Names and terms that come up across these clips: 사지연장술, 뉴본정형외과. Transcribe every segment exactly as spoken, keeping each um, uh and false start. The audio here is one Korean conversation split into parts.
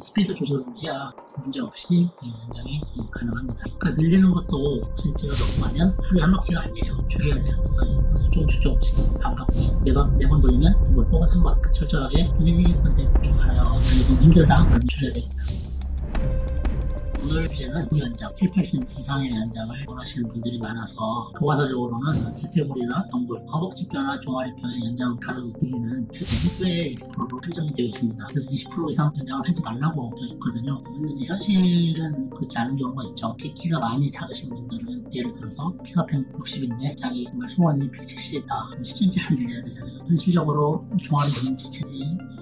스피드 조절이야 문제없이 연장이 가능합니다. 그러니까 늘리는 것도 퍼센트가 너무 많으면 하루에 한 바퀴가 아니에요. 줄여야 돼요. 그래서 조금씩 조금씩 반 바퀴, 네 번, 네 번 돌리면 두 번 혹은 한 번. 철저하게 본인이 근데 좀 알아요. 이건 힘들다. 그럼 줄여야 되니까. 오늘 주제는 무연장, 칠, 팔 센티미터 이상의 연장을 원하시는 분들이 많아서 교과서적으로는 대퇴골이나 덩굴, 허벅지 뼈나 종아리 뼈의 연장 가능 부위는 최대 흑배의 이십 퍼센트로 한정이 되어 있습니다. 그래서 이십 퍼센트 이상 연장을 하지 말라고 되어 있거든요. 근데 현실은 그렇지 않은 경우가 있죠. 키가 많이 작으신 분들은 예를 들어서 키가 백육십인데 자기 정말 소원이 백칠십이다. 그럼 십 센티미터를 늘려야 되잖아요. 현실적으로 종아리 오 센티미터,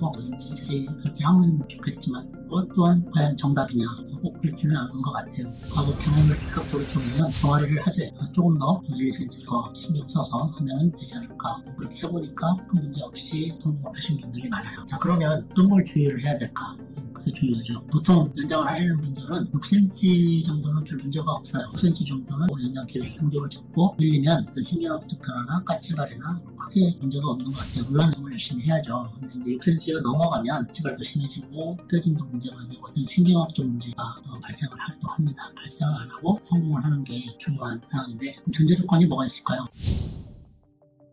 허벅지 오 센티미터 그렇게 하면 좋겠지만 그것 또한 과연 정답이냐? 꼭 그렇지는 않은 것 같아요. 과거 경험을 즉각적으로 보면 동아리를 하되 조금 더 일 센티미터 더 신경 써서 하면 되지 않을까. 그렇게 해보니까 큰 문제 없이 성공을 하신 분들이 많아요. 자, 그러면 어떤 걸 주의를 해야 될까? 그게 중요하죠. 보통 연장을 하려는 분들은 육 센티미터 정도는 별 문제가 없어요. 육 센티미터 정도는 연장 길이 성격을 잡고 늘리면 신경압적 변화나 까치발이나 크게 문제가 없는 것 같아요. 물론 운동을 열심히 해야죠. 근데 이제 육 센티미터가 넘어가면 까치발도 심해지고 뼈진도 문제가 되고 어떤 신경압적 문제가 발생을 하기도 합니다. 발생을 안 하고 성공을 하는 게 중요한 사항인데 전제 조건이 뭐가 있을까요?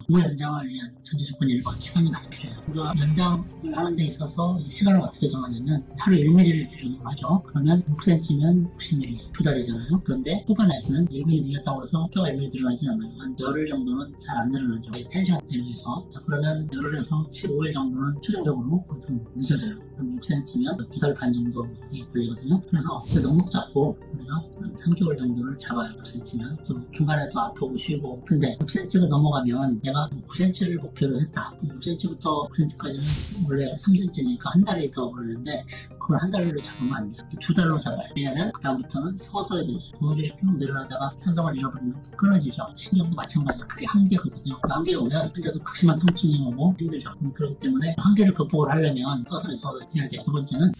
무연장을 위한 전제 조건이 일 번 시간이 많이 필요해요. 우리가 연장을 하는 데 있어서 시간을 어떻게 정하냐면 하루 일 밀리미터를 기준으로 하죠. 그러면 육 센티미터면 구십 밀리미터 두 달이잖아요. 그런데 뽑아내면 일 밀리미터 늘렸다고 해서 뼈가 일 밀리미터 늘어나진 않아요. 한 열흘 정도는 잘 안 늘어나죠. 텐션 대비해서. 자, 그러면 열흘에서 십오 일 정도는 최종적으로 좀 늦어져요. 그럼 육 센티미터면 두 달 반 정도 걸리거든요. 그래서 넉넉 잡고 우리가 삼 개월 정도를 잡아요. 육 센티미터면 또 중간에 또 아프고 쉬고. 근데 육 센티미터가 넘어가면 내가 구 센티미터를 목표로 했다. 육 센티미터부터 구 센티미터까지는 원래 삼 센티미터니까 한 달이 더 걸리는데 그걸 한 달로 잡으면 안 돼요. 두 달로 잡아요. 왜냐면 그 다음부터는 서서야 돼요. 고무줄이 쭉 늘어나다가 탄성을 잃어버리면 끊어지죠. 신경도 마찬가지예요. 그게 한계거든요. 한계가 오면 환자도 극심한 통증이 오고 힘들죠. 그렇기 때문에 한계를 극복을 하려면 서서히 서서히 해야 돼요. 두 번째는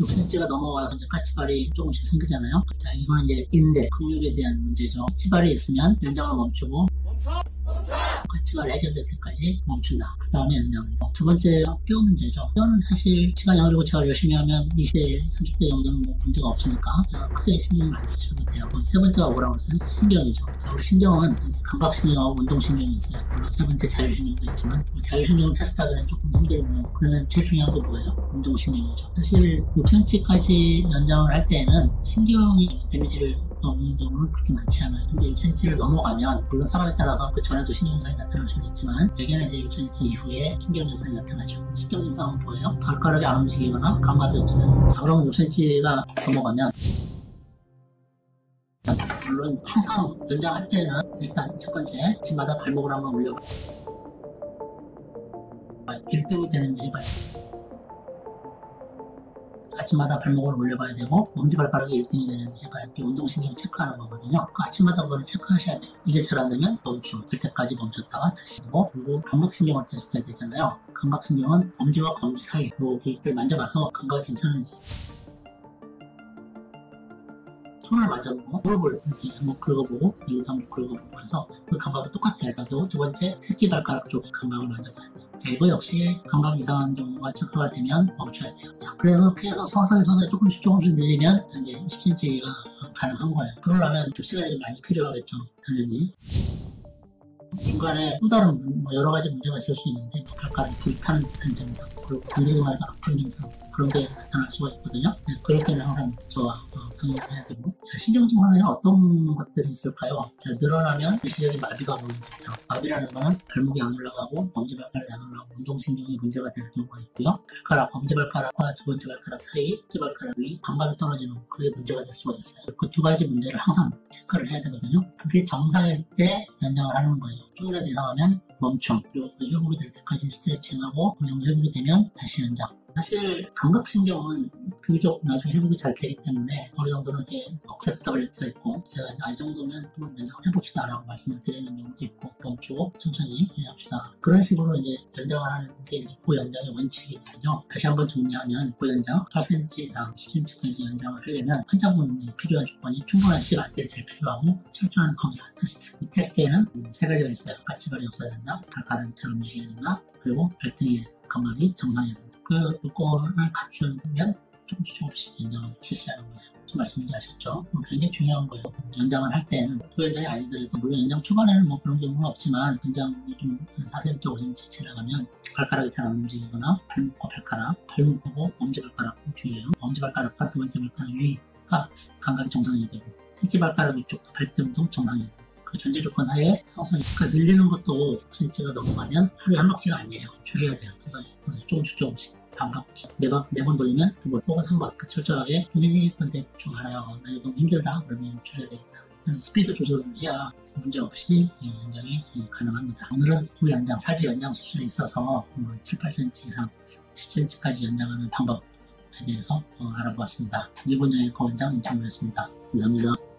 육 센티미터가 넘어가서 이제 까치발이 조금씩 생기잖아요. 자, 이건 이제 인대, 근육에 대한 문제죠. 까치발이 있으면 연장을 멈추고 멈춰! 까치발 해결될 때까지 멈춘다. 그 다음에 연장한다. 두 번째 뼈 문제죠. 뼈는 사실 시간이 걸리고 제가 열심히 하면 이십 대, 삼십 대 정도는 뭐 문제가 없으니까 크게 신경을 안 쓰셔도 돼요. 그럼 세 번째가 뭐라고 했어요? 신경이죠. 자, 우리 신경은 감각신경하고 운동신경이 있어요. 물론 세 번째 자율신경도 있지만 자율신경을 테스트하기는 조금 힘들고 그러면 제일 중요한 건 뭐예요? 운동신경이죠. 사실 육 센티미터까지 연장을 할 때에는 신경이 데미지를 없는 경우는 그렇게 많지 않아요. 근데 육 센티미터를 넘어가면 물론 사람에 따라서 그 전에도 신경증이 나타날 수는 있지만 대개는 이제 육 센티미터 이후에 신경증이 나타나죠. 신경증상은 보여요. 발가락이 안 움직이거나 감각이 없어요. 자, 그러면 육 센티미터가 넘어가면 물론 항상 연장할 때는 일단 첫 번째 집마다 발목을 한번 올려 일 등이 되는지 해봐요. 아침마다 발목을 올려봐야 되고 엄지발가락이 일 등이 되는지 해봐야 돼요. 운동신경 체크하는 거거든요. 그 아침마다 그걸 체크하셔야 돼요. 이게 잘 안되면 멈춤 될 때까지 멈췄다가 다시 하고 그리고 감각신경을 테스트해야 되잖아요. 감각신경은 엄지와 검지 사이 여기를 만져봐서 감각이 괜찮은지 손을 만져보고 무릎을 이렇게 한번 긁어보고 이것도 한번 긁어보고 해서 그 감각이 똑같아요. 그래서 두 번째 새끼발가락 쪽에 감각을 만져봐야 돼요. 자, 이거 역시 감각이 이상한 경우가 체크가 되면 멈춰야 돼요. 자, 그래서 피해서 서서히 서서히 조금씩 조금씩 늘리면 이제 십 센티미터가 가능한 거예요. 그러려면 좀 시간이 많이 필요하겠죠, 당연히. 중간에 또 다른 뭐 여러 가지 문제가 있을 수 있는데 발가락이 불타는 듯한 증상 그리고 건드리기만 해도 아픈 증상 그런 게 나타날 수가 있거든요. 네, 그럴 때는 항상 저와 어, 상의를 해야 되고. 자, 신경 증상에는 어떤 것들이 있을까요? 자, 늘어나면 일시적인 마비가 오는 증상. 마비라는 거는 발목이 안 올라가고 엄지발가락이 안 올라가고 운동신경이 문제가 되는 경우가 있고요. 발가락, 엄지발가락과 두 번째 발가락 사이, 발가락 위, 감각이 떨어지는 그게 문제가 될 수가 있어요. 그 두 가지 문제를 항상 체크를 해야 되거든요. 그게 정상일 때 연장을 하는 거예요. 조금이라도 이상하면 멈춤, 그리고 회복이 될 때까지 스트레칭하고 어느 정도 회복이 되면 다시 연장. 사실 감각신경은 비교적 나중에 회복이 잘 되기 때문에 어느 정도는 이렇게 억셉터블리티가 있고 제가 아, 이 정도면 좀 연장을 해봅시다 라고 말씀을 드리는 경우도 있고 멈추고 천천히 합시다. 그런 식으로 이제 연장을 하는 게 이제 고연장의 원칙이거든요. 다시 한번 정리하면 고연장 팔 센티미터 이상 십 센티미터까지 연장을 하려면 환자분이 필요한 조건이 충분한 시간이 제일 필요하고 철저한 검사 테스트. 이 테스트에는 세 가지가 있어요. 까치발이 없어야 된다, 발가락이 잘 움직여야 된다, 그리고 발등의 감각이 정상이어야 된다. 그 요건을 갖추면 조금씩 조금씩 연장을 실시하는 거예요. 말씀인지 아셨죠? 굉장히 중요한 거예요. 연장을 할 때는 도연장이 아니더라도, 물론 연장 초반에는 뭐 그런 경우는 없지만, 연장이 좀 사 센티미터, 오 센티미터 지나가면 발가락이 잘 안 움직이거나 발목과 발가락, 발목하고 엄지발가락 주의해요. 엄지발가락과 두 번째 발가락 위가 감각이 정상이 되고, 새끼발가락 위쪽도 발등도 정상이 되고, 그 전제 조건 하에 상승이. 그러니까 늘리는 것도 오 센티미터가 넘어가면 하루에 한 바퀴가 아니에요. 줄여야 돼요. 그래서, 그래서 조금씩 조금씩. 반갑게 네번 돌리면 두 번 혹은 한 번 철저하게 본인이 대충 알아요. 나 이건 힘들다 그러면 줄여야 되겠다. 그래서 스피드 조절을 해야 문제없이 연장이 가능합니다. 오늘은 고연장, 사지 연장 수술에 있어서 칠, 팔 센티미터 이상 십 센티미터까지 연장하는 방법에 대해서 알아보았습니다. 뉴본정형외과 원장 임창무였습니다. 감사합니다.